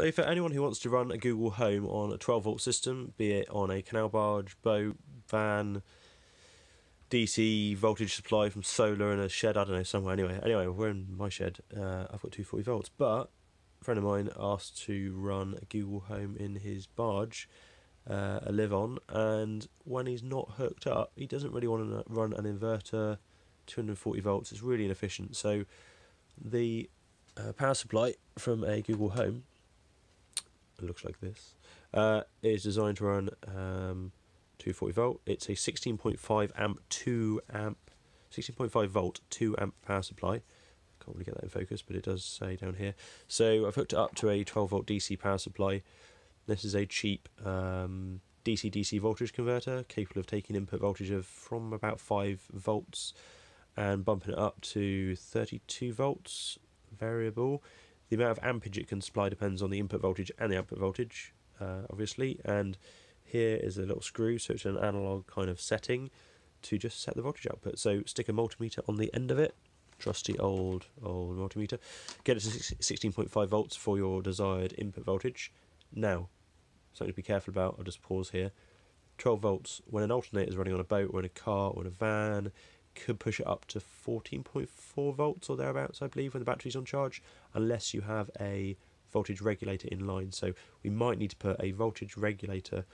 So for anyone who wants to run a Google Home on a 12-volt system, be it on a canal barge, boat, van, DC voltage supply from solar in a shed, I don't know, somewhere anyway, we're in my shed, I've got 240 volts, but a friend of mine asked to run a Google Home in his barge, a live-on, and when he's not hooked up, he doesn't really want to run an inverter, 240 volts, it's really inefficient, so the power supply from a Google Home, it looks like this, is designed to run 240 volt. It's a 16.5 volt 2 amp power supply. Can't really get that in focus, but it does say down here. So I've hooked it up to a 12 volt DC power supply. This is a cheap DC-DC voltage converter, capable of taking input voltage of from about 5 volts and bumping it up to 32 volts variable. The amount of ampage it can supply depends on the input voltage and the output voltage, obviously, and here is a little screw, so it's an analog kind of setting to just set the voltage output. So stick a multimeter on the end of it, trusty old multimeter, get it to 16.5 volts for your desired input voltage. Now, something to be careful about, I'll just pause here, 12 volts, when an alternator is running on a boat or in a car or in a van, could push it up to 14.4 volts or thereabouts, I believe, when the battery's on charge, unless you have a voltage regulator in line. So we might need to put a voltage regulator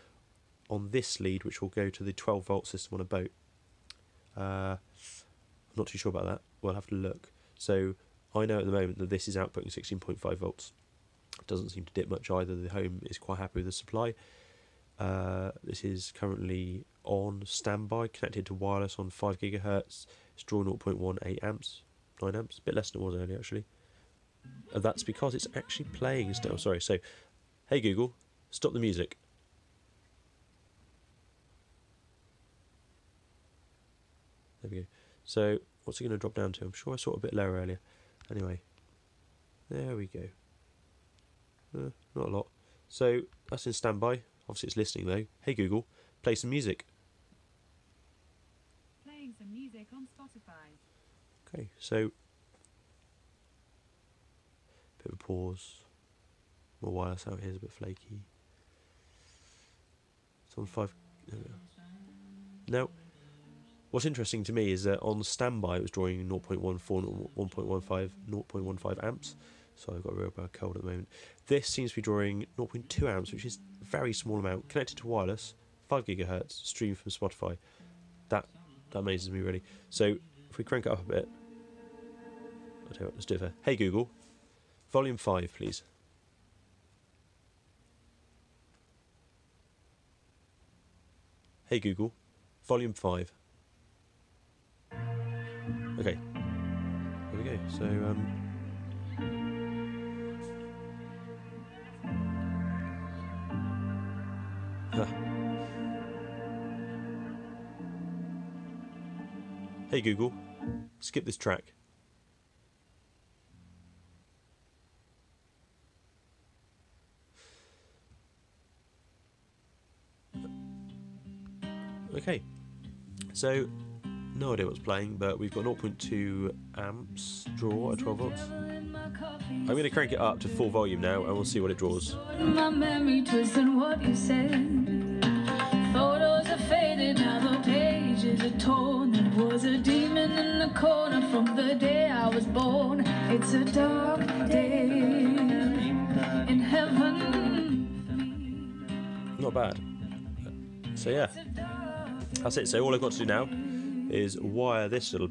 on this lead, which will go to the 12 volt system on a boat. I'm not too sure about that, we'll have to look. So I know at the moment that this is outputting 16.5 volts. It doesn't seem to dip much either, the Home is quite happy with the supply. This is currently on standby, connected to wireless on 5 gigahertz. It's drawing 0.18 amps, 9 amps, a bit less than it was earlier actually. That's because it's actually playing still, sorry. So, hey Google, stop the music. There we go. So, what's it going to drop down to? I'm sure I saw it a bit lower earlier. Anyway, there we go. Not a lot. So, that's in standby. Obviously it's listening though. Hey Google, play some music. Playing some music on Spotify. Okay, so bit of a pause. My wireless out here is a bit flaky. It's on 5. Now, what's interesting to me is that on standby it was drawing 0.14, 1.15, 0.15 amps. So I've got a real bad cold at the moment. This seems to be drawing 0.2 amps, which is a very small amount. Connected to wireless, 5 gigahertz, streamed from Spotify. That amazes me, really. So if we crank it up a bit, I'll tell you what, let's do it for. Hey Google, volume 5, please. Hey Google, volume 5. Okay, here we go. So, Hey Google, skip this track. Okay, so no idea what's playing, but we've got 0.2 amps draw at 12 volts. I'm going to crank it up to full volume now and we'll see what it draws. My memory twists and what you said. Photos are faded, now the pages are torn. There was a demon in the corner from the day I was born. It's a dark day in heaven. Not bad. So yeah, that's it. So all I've got to do now is wire this little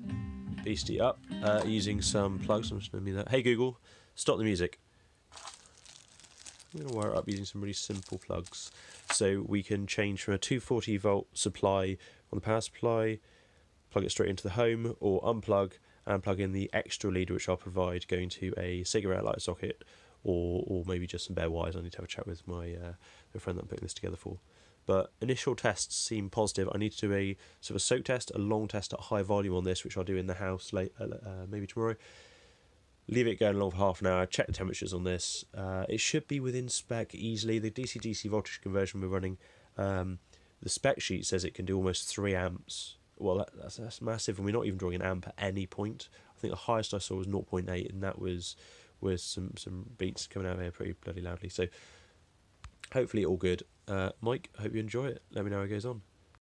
beastie up using some plugs. I'm just going to do that. Hey Google, stop the music. I'm going to wire it up using some really simple plugs, so we can change from a 240 volt supply on the power supply, plug it straight into the Home, or unplug and plug in the extra lead which I'll provide, going to a cigarette lighter socket, or maybe just some bare wires. I need to have a chat with my friend that I'm putting this together for. But initial tests seem positive. I need to do a sort of soak test, a long test at high volume on this, which I'll do in the house late, maybe tomorrow. Leave it going along for half an hour, check the temperatures on this. It should be within spec easily. The DC-DC voltage conversion we're running, the spec sheet says it can do almost 3 amps. Well, that's massive, and we're not even drawing an amp at any point. I think the highest I saw was 0.8, and that was with some beats coming out of here pretty bloody loudly. So hopefully all good. Mike, hope you enjoy it. Let me know how it goes on.